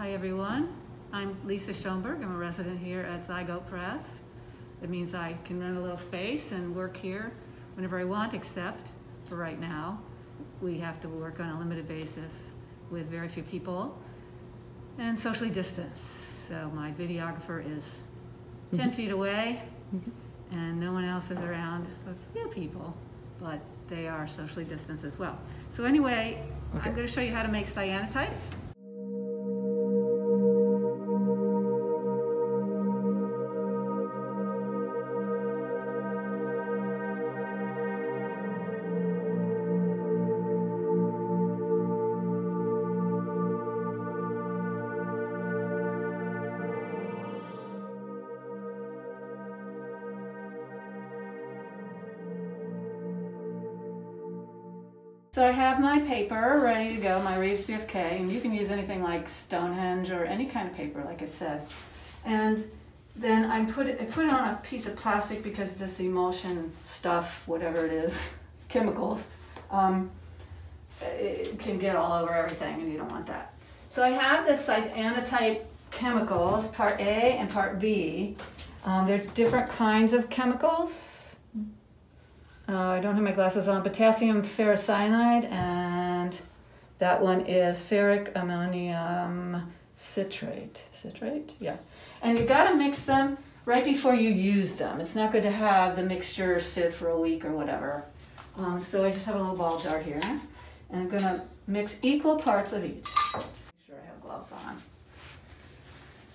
Hi everyone, I'm Lisa Schonberg. I'm a resident here at Zygote Press. That means I can rent a little space and work here whenever I want, except for right now. We have to work on a limited basis with very few people and socially distance. So my videographer is 10 feet away and no one else is around, a few people, but they are socially distanced as well. So anyway, okay. I'm going to show you how to make cyanotypes. So I have my paper ready to go, my Reeves BFK, and you can use anything like Stonehenge or any kind of paper, like I said. And then I put it on a piece of plastic because this emulsion stuff, whatever it is, chemicals, it can get all over everything, and you don't want that. So I have this cyanotype chemicals, part A and part B. There's different kinds of chemicals. I don't have my glasses on. Potassium ferricyanide, and that one is ferric ammonium citrate. Citrate? Yeah. And you've got to mix them right before you use them. It's not good to have the mixture sit for a week or whatever. So I just have a little ball jar here, and I'm going to mix equal parts of each. Make sure I have gloves on.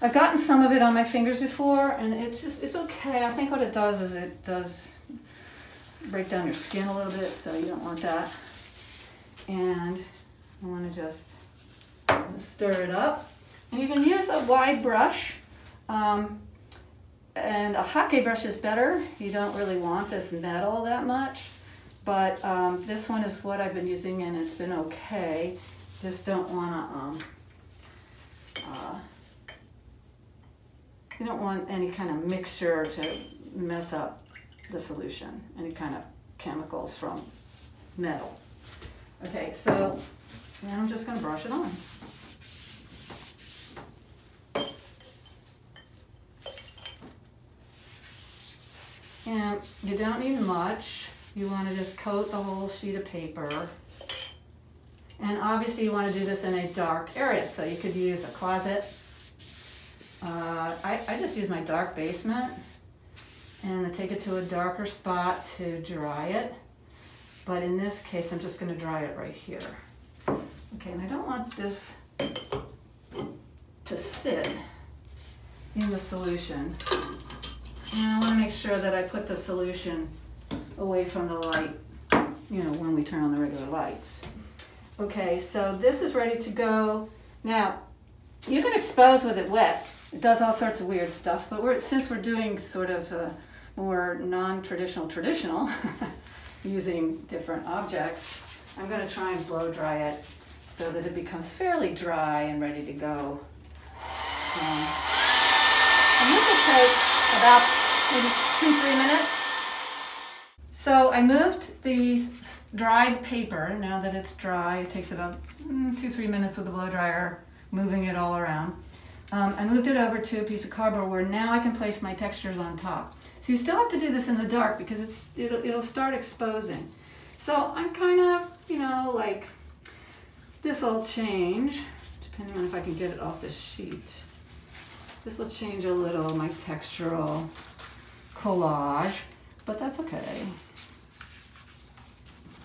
I've gotten some of it on my fingers before, and it's okay. I think what it does is it does break down your skin a little bit, so you don't want that. And I want to just stir it up. And you can use a wide brush, and a hockey brush is better. You don't really want this metal that much, but this one is what I've been using, and it's been okay. Just don't want to, you don't want any kind of mixture to mess up the solution, any kind of chemicals from metal. Okay, so now I'm just going to brush it on. And you don't need much. You want to just coat the whole sheet of paper. And obviously you want to do this in a dark area, so you could use a closet. I just use my dark basement. And I take it to a darker spot to dry it. But in this case, I'm just going to dry it right here. Okay, and I don't want this to sit in the solution. And I want to make sure that I put the solution away from the light, you know, when we turn on the regular lights. Okay, so this is ready to go. Now, you can expose with it wet. It does all sorts of weird stuff, but since we're doing sort of a more non-traditional traditional, using different objects, I'm going to try and blow dry it so that it becomes fairly dry and ready to go. And this will take about maybe 2-3 minutes. So I moved the dried paper. Now that it's dry, it takes about 2-3 minutes with the blow dryer, moving it all around. I moved it over to a piece of cardboard where now I can place my textures on top. So you still have to do this in the dark because it'll start exposing. So I'm kind of, you know, like, this'll change, depending on if I can get it off the sheet. This'll change a little, my textural collage, but that's okay.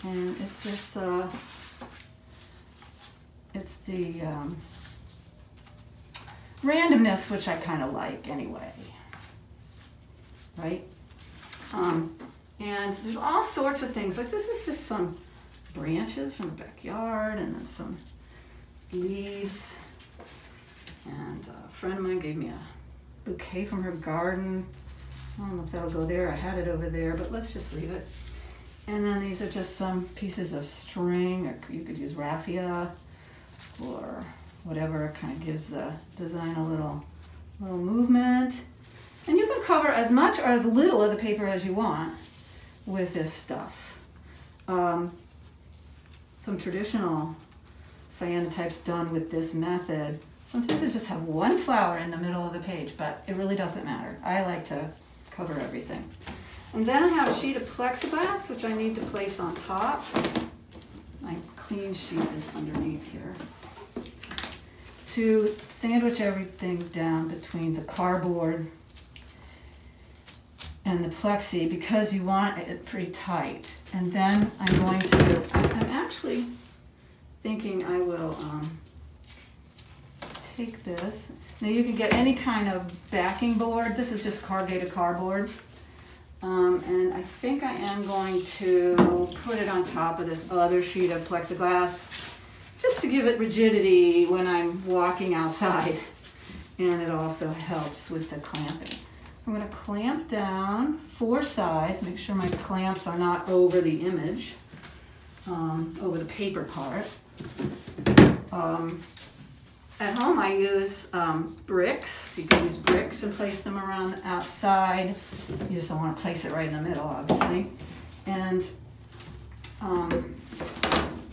And it's just, it's the, randomness, which I kind of like anyway, right? And there's all sorts of things. Like, this is just some branches from the backyard, and then some leaves. And a friend of mine gave me a bouquet from her garden. I don't know if that'll go there. I had it over there, but let's just leave it. And then these are just some pieces of string, or you could use raffia, or whatever kind of gives the design a little movement. And you can cover as much or as little of the paper as you want with this stuff. Some traditional cyanotypes done with this method Sometimes I just have one flower in the middle of the page, but it really doesn't matter. I like to cover everything. And then I have a sheet of plexiglass, which I need to place on top. My clean sheet is underneath here. To sandwich everything down between the cardboard and the plexi, because you want it pretty tight. And then I'm going to, I'm actually thinking I will take this. Now you can get any kind of backing board. This is just corrugated cardboard. And I think I am going to put it on top of this other sheet of plexiglass just to give it rigidity when I'm walking outside. And it also helps with the clamping. I'm going to clamp down four sides, make sure my clamps are not over the image, over the paper part. At home I use bricks. You can use bricks and place them around the outside. You just don't want to place it right in the middle, obviously. And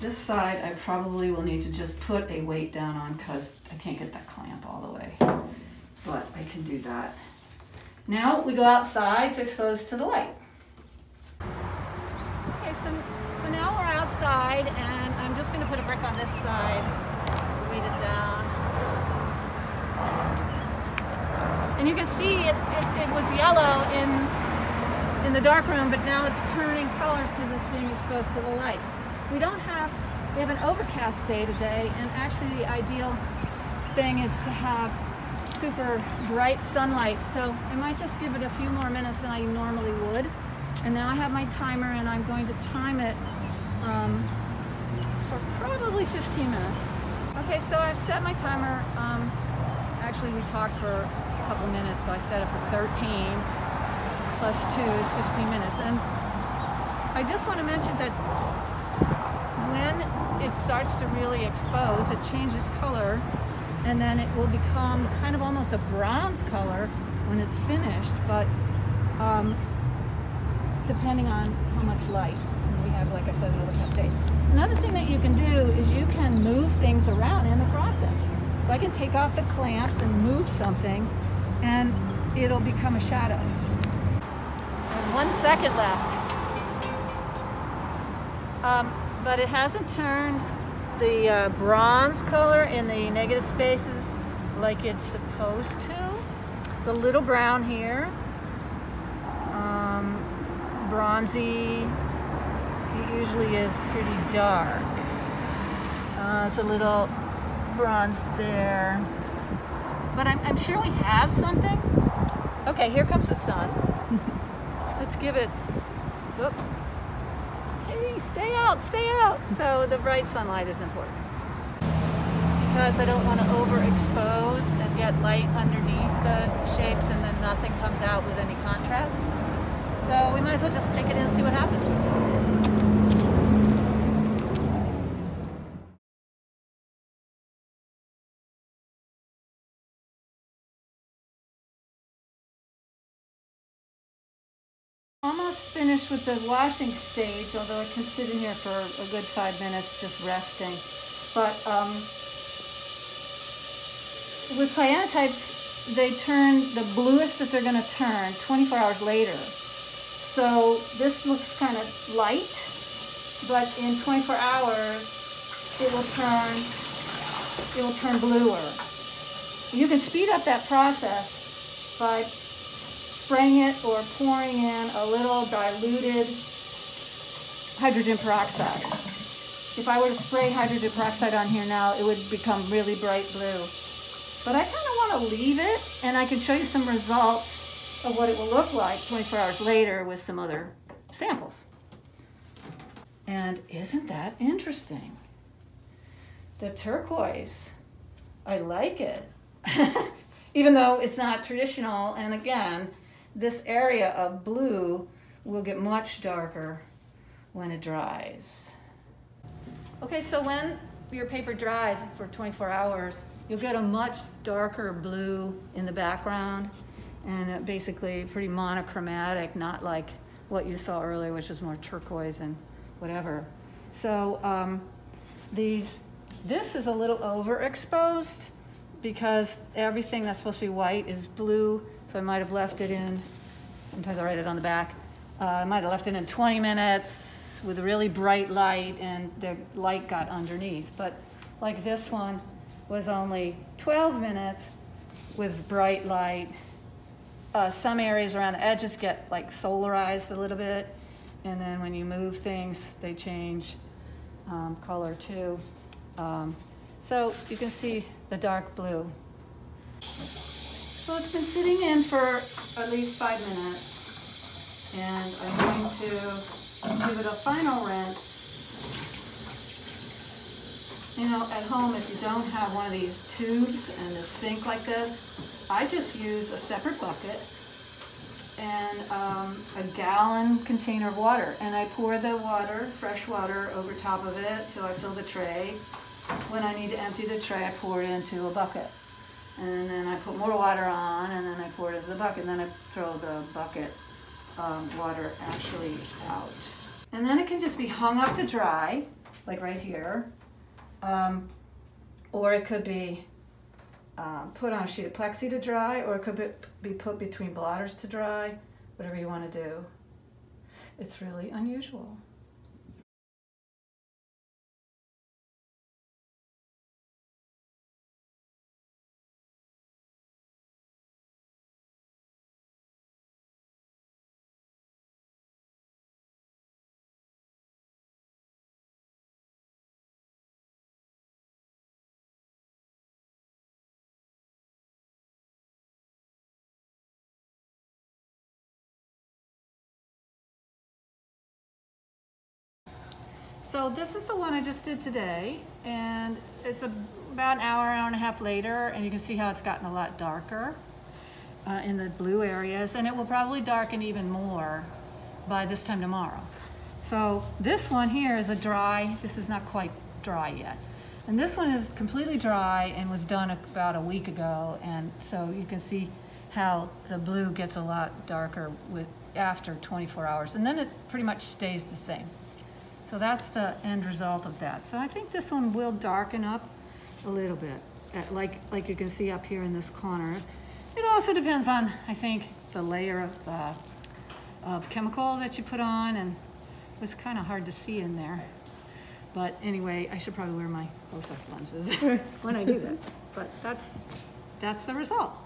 this side I probably will need to just put a weight down on because I can't get that clamp all the way, but I can do that. Now we go outside to expose to the light. Okay, so now we're outside and I'm just going to put a brick on this side, weight it down. And you can see it was yellow in the dark room, but now it's turning colors because it's being exposed to the light. We have an overcast day today, and actually the ideal thing is to have super bright sunlight. So I might just give it a few more minutes than I normally would. And now I have my timer, and I'm going to time it for probably 15 minutes. Okay, so I've set my timer. Actually, we talked for a couple minutes, so I set it for 13 plus 2 is 15 minutes. And I just want to mention that when it starts to really expose, it changes color, and then it will become kind of almost a bronze color when it's finished, but depending on how much light. And we have, like I said, an overcast day. Another thing that you can do is you can move things around in the process. So I can take off the clamps and move something, and it'll become a shadow. And 1 second left. But it hasn't turned the bronze color in the negative spaces like it's supposed to. It's a little brown here, bronzy. It usually is pretty dark. It's a little bronze there, but I'm sure we have something. Okay, here comes the sun. Let's give it. Whoop. Stay out, stay out. So the bright sunlight is important because I don't want to overexpose and get light underneath the shapes and then nothing comes out with any contrast. So we might as well just take it in and see what happens. Finished with the washing stage, although I can sit in here for a good 5 minutes just resting. But with cyanotypes, they turn the bluest that they're going to turn 24 hours later. So this looks kind of light, but in 24 hours, it will turn bluer. You can speed up that process by spraying it or pouring in a little diluted hydrogen peroxide. If I were to spray hydrogen peroxide on here now, it would become really bright blue. But I kind of want to leave it, and I can show you some results of what it will look like 24 hours later with some other samples. And isn't that interesting? The turquoise, I like it. Even though it's not traditional, and again, this area of blue will get much darker when it dries. Okay, so when your paper dries for 24 hours, you'll get a much darker blue in the background, and basically pretty monochromatic, not like what you saw earlier, which was more turquoise and whatever. So this is a little overexposed, because everything that's supposed to be white is blue, so I might have left it in, sometimes I write it on the back, I might have left it in 20 minutes with a really bright light and the light got underneath. But like this one was only 12 minutes with bright light. Some areas around the edges get like solarized a little bit, and then when you move things, they change color too. So you can see the dark blue. So it's been sitting in for at least 5 minutes, and I'm going to give it a final rinse. You know, at home, if you don't have one of these tubes and a sink like this, I just use a separate bucket and a gallon container of water, and I pour the water, fresh water, over top of it till I fill the tray. When I need to empty the tray, I pour it into a bucket, and then I put more water on, and then I pour it into the bucket, and then I throw the bucket water actually out. And then it can just be hung up to dry, like right here, or it could be put on a sheet of plexi to dry, or it could be put between blotters to dry, whatever you want to do. It's really unusual. So this is the one I just did today, and it's about an hour, hour and a half later, and you can see how it's gotten a lot darker in the blue areas, and it will probably darken even more by this time tomorrow. So this one here is a dry, this is not quite dry yet. And this one is completely dry and was done about a week ago, and so you can see how the blue gets a lot darker with, after 24 hours, and then it pretty much stays the same. So that's the end result of that. So I think this one will darken up a little bit, like you can see up here in this corner. It also depends on, I think, the layer of chemical that you put on, and it's kind of hard to see in there. But anyway, I should probably wear my close-up lenses when I do that. But that's the result.